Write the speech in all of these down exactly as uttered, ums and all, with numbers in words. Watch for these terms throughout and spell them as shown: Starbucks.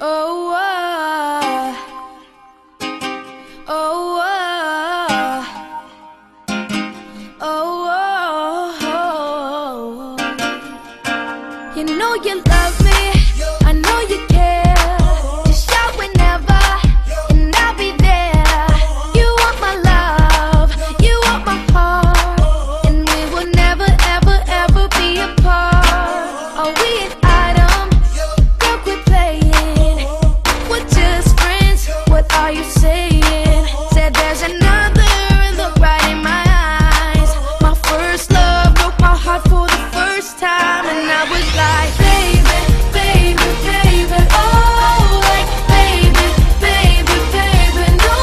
Oh, uh, oh, uh, oh, oh, oh. You know you love me, I know you care. Just shout whenever, and I'll be there. You want my love, you want my heart, and we will never, ever, ever be apart. Are we an item? Girl, quit playing. What are you saying? Said there's another and look right in my eyes. My first love broke my heart for the first time, and I was like, baby, baby, baby, oh, like, baby, baby, baby, no,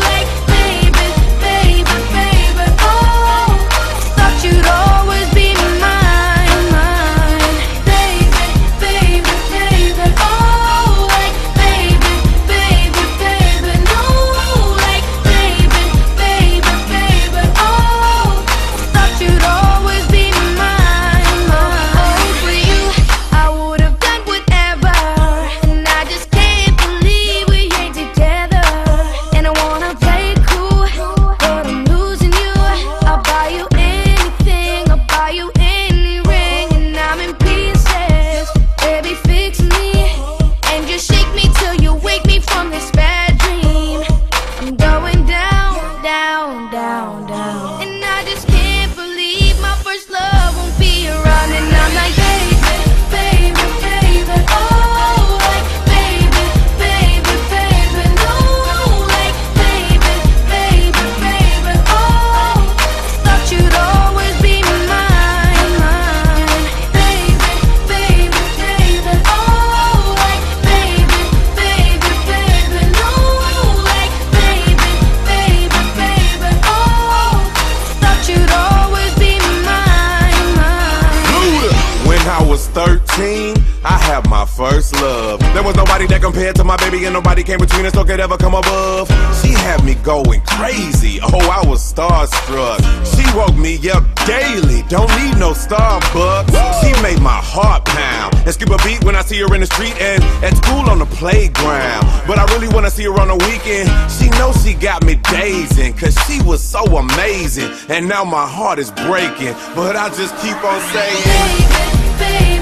like, baby, baby, baby, oh, thought you'd always be mine, mine, baby, baby, baby, oh. thirteen, I have my first love. There was nobody that compared to my baby, and nobody came between us, no could ever come above. She had me going crazy, oh, I was starstruck. She woke me up daily, don't need no Starbucks. She made my heart pound and skip a beat when I see her in the street and at school on the playground. But I really wanna see her on the weekend. She knows she got me dazing, cause she was so amazing. And now my heart is breaking, but I just keep on saying, baby, baby.